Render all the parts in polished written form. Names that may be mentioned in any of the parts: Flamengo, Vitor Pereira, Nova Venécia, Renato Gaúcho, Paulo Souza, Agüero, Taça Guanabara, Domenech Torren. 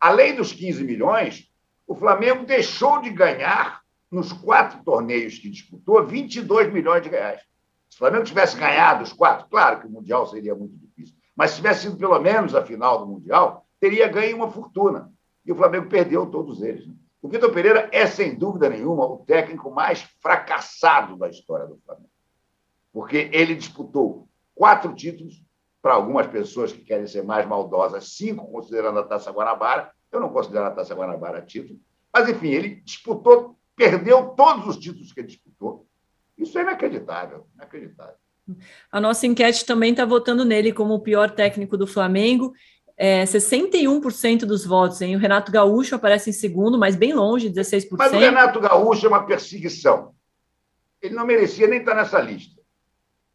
Além dos 15 milhões, o Flamengo deixou de ganhar, nos 4 torneios que disputou, 22 milhões de reais. Se o Flamengo tivesse ganhado os 4, claro que o Mundial seria muito difícil, mas se tivesse sido pelo menos a final do Mundial, teria ganho uma fortuna. E o Flamengo perdeu todos eles. Né? O Vitor Pereira é, sem dúvida nenhuma, o técnico mais fracassado da história do Flamengo. Porque ele disputou 4 títulos, para algumas pessoas que querem ser mais maldosas, 5, considerando a Taça Guanabara. Eu não considero a Taça Guanabara título. Mas, enfim, ele disputou, perdeu todos os títulos que ele disputou. Isso é inacreditável, inacreditável. A nossa enquete também está votando nele como o pior técnico do Flamengo. 61% dos votos, hein? O Renato Gaúcho aparece em segundo, mas bem longe, 16%. Mas o Renato Gaúcho é uma perseguição. Ele não merecia nem estar nessa lista.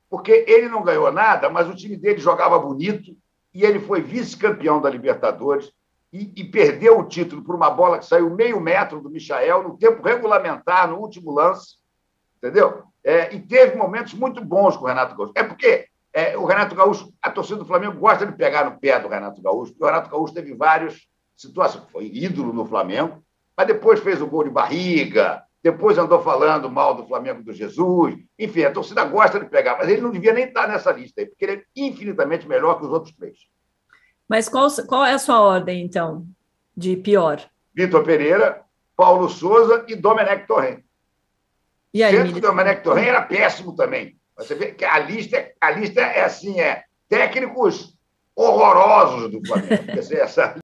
Porque ele não ganhou nada, mas o time dele jogava bonito e ele foi vice-campeão da Libertadores e perdeu o título por uma bola que saiu meio metro do Michael no tempo regulamentar, no último lance. Entendeu? E teve momentos muito bons com o Renato Gaúcho. É porque... o Renato Gaúcho, a torcida do Flamengo gosta de pegar no pé do Renato Gaúcho, porque o Renato Gaúcho teve várias situações, foi ídolo no Flamengo, mas depois fez o gol de barriga, depois andou falando mal do Flamengo do Jesus, enfim, a torcida gosta de pegar, mas ele não devia nem estar nessa lista aí, porque ele é infinitamente melhor que os outros 3. Mas qual é a sua ordem, então, de pior? Vitor Pereira, Paulo Souza e Domenech Torren. E aí, sendo que Domenech Torren era péssimo também. Você vê que a lista é assim, técnicos horrorosos do Flamengo. Essa